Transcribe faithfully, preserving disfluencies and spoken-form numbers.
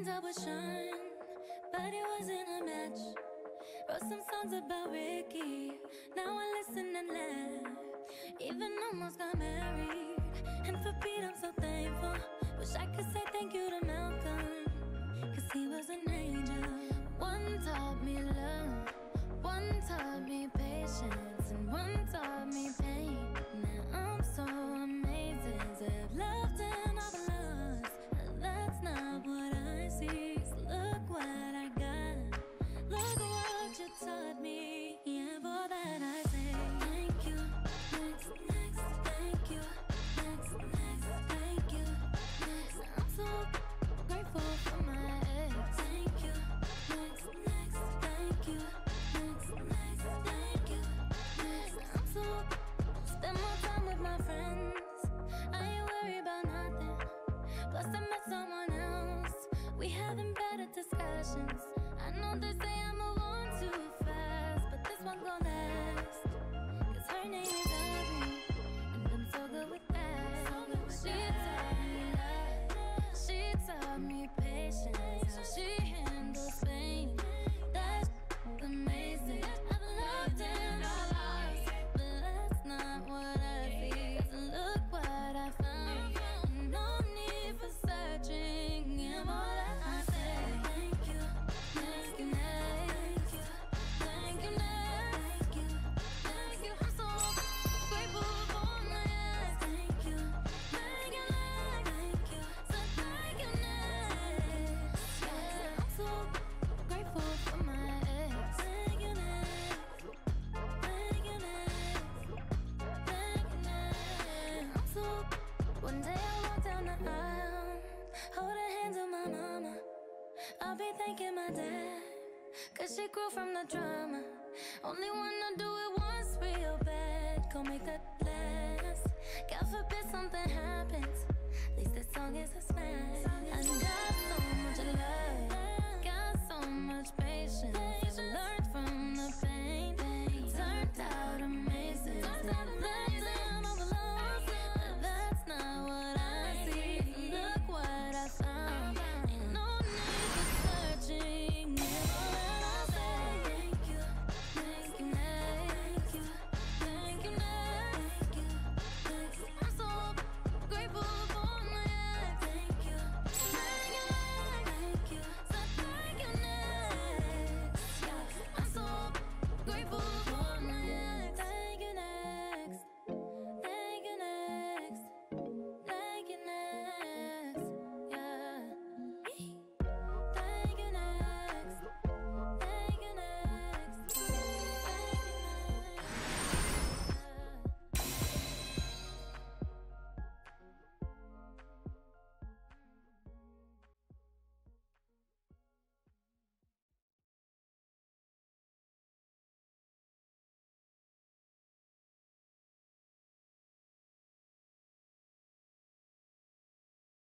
pretend I would shine, but it wasn't a match. Wrote some songs about Ricky, now I listen and laugh. Even almost got married, and for Pete I'm so thankful. Wish I could say thank you to Malcolm, cause he was an angel. One taught me love, one taught me patience, and one taught me pain. Now I'm so amazing, I've loved and I've lost, and that's not what I see. So look what I got, look what you taught me. Yeah, for that I say thank you, next, next, thank you, next, next, thank you, next. I'm so grateful for my ex. Thank you, next, next, thank you, next, next, thank you, next. I'm so, spend more time with my friends, I met someone else, we having better discussions. I know they say I move on too fast, but this one gon' last, cause her name is Abby, and I'm so good with that. She taught me love, she taught me patience, how she handles pain, that's amazing. I've loved and I've lost, but that's not what I see. Cause look what I found, searching, and all I say thank you, thank you, thank you, thank you, thank you, thank you. I'm so grateful for my ass. Thank you, thank you, thank you, so thank you, next. I'm so grateful for my ex. Thank you, next, thank you, next, thank you, next. I'm so, one day I walk down the aisle, I'll be thanking my dad, cause she grew from the drama. Only wanna do it once real bad, go make that last. God forbid something happens, at least this song is a smash. I got so much love, got so much patience.